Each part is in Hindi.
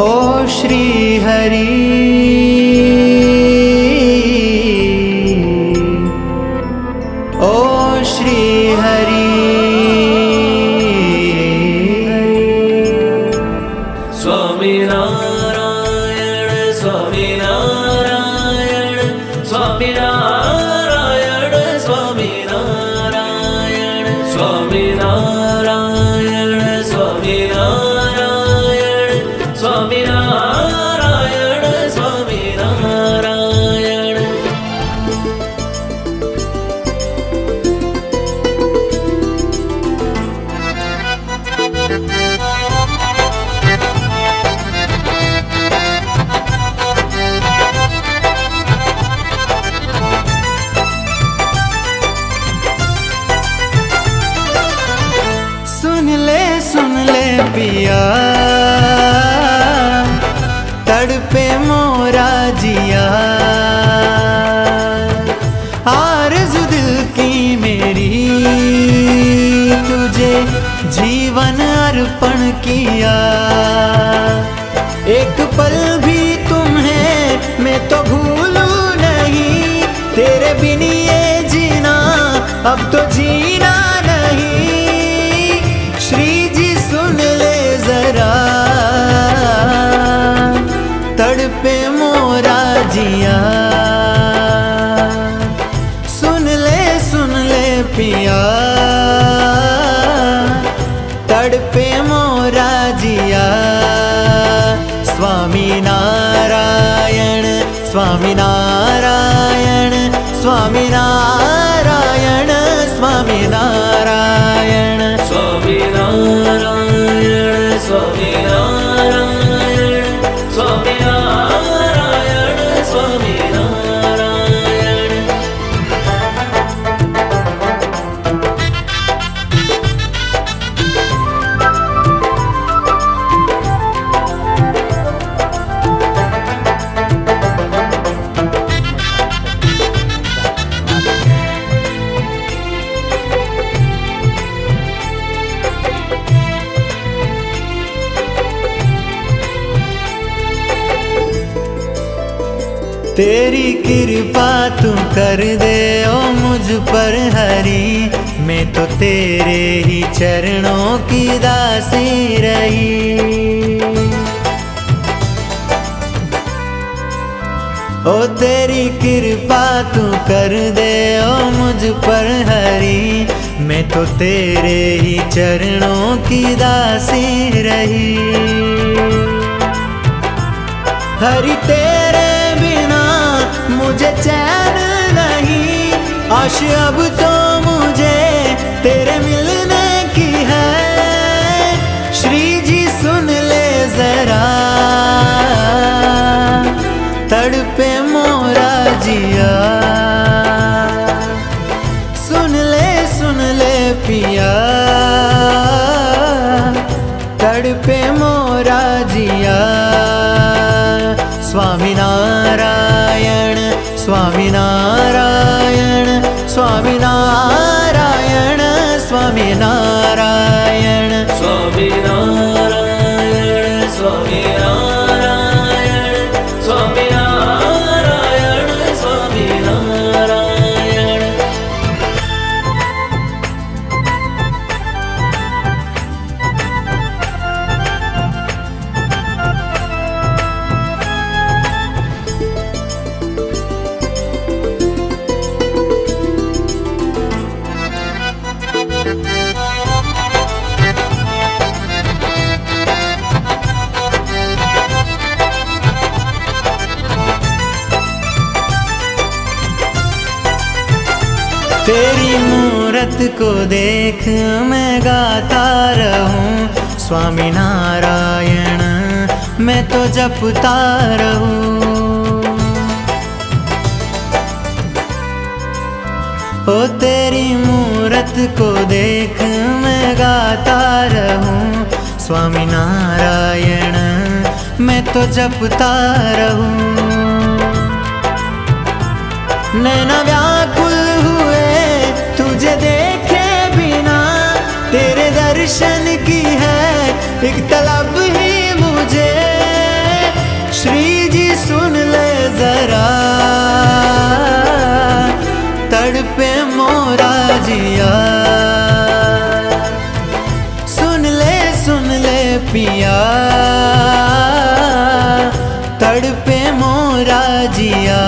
ओ श्री हरि, ओ श्री हरि। स्वामी नारायण, स्वामी नारायण, स्वामी नारायण, स्वामी नारायण, स्वामी नारायण, स्वामी नारायण, स्वामी नारायण, स्वामी नारायण। सुन ले पिया, तड़पे मोरा जिया, आरज़ू दिल की मेरी, तुझे जीवन अर्पण किया। एक पल भी तुम्हें मैं तो भूलू नहीं, तेरे बिन ये जीना अब तो जीना नहीं। श्री जी सुन ले जरा, तड़पे मोरा जिया। सुन ले पिया, तड़पे मोरा जिया। स्वामी नारायण, स्वामी नारायण, स्वामी नारायण, स्वामी नारायण, स्वामी नारायण, स्वामी नारायण, स्वामी नारायण, स्वामी नारायण। तेरी कृपा तू कर दे ओ मुझ पर हरि, मैं तो तेरे ही चरणों की दासी रही। ओ तेरी कृपा तू कर दे ओ मुझ पर हरि, मैं तो तेरे ही चरणों की दासी रही। हरि तेरे बिना मुझे चैन नहीं, आश अब तो मुझे तेरे मिलने की है। श्री जी सुन ले जरा, तड़पे मोरा जिया। सुन ले पिया, तड़पे मोरा जिया। स्वामी नारायण, स्वामी नारायण, स्वामी नारायण, स्वामी नारायण, स्वामी नारायण, स्वामी नारायण, स्वामी नारायण, स्वामी नारायण। तेरी मूरत को देख मैं गाता रहूं, स्वामी नारायण मैं तो जपता रहूं। ओ तेरी मूरत को देख मैं गाता रहूं, स्वामी नारायण मैं तो जपता रहूं। नैना व्याकुल हुए तुझे देखे बिना, तेरे दर्शन की है एक तलब ही मुझे। लड़ पे मोरा जिया, सुन ले पिया, तड़पे मोरा जिया।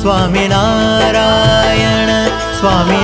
स्वामी नारायण स्वामी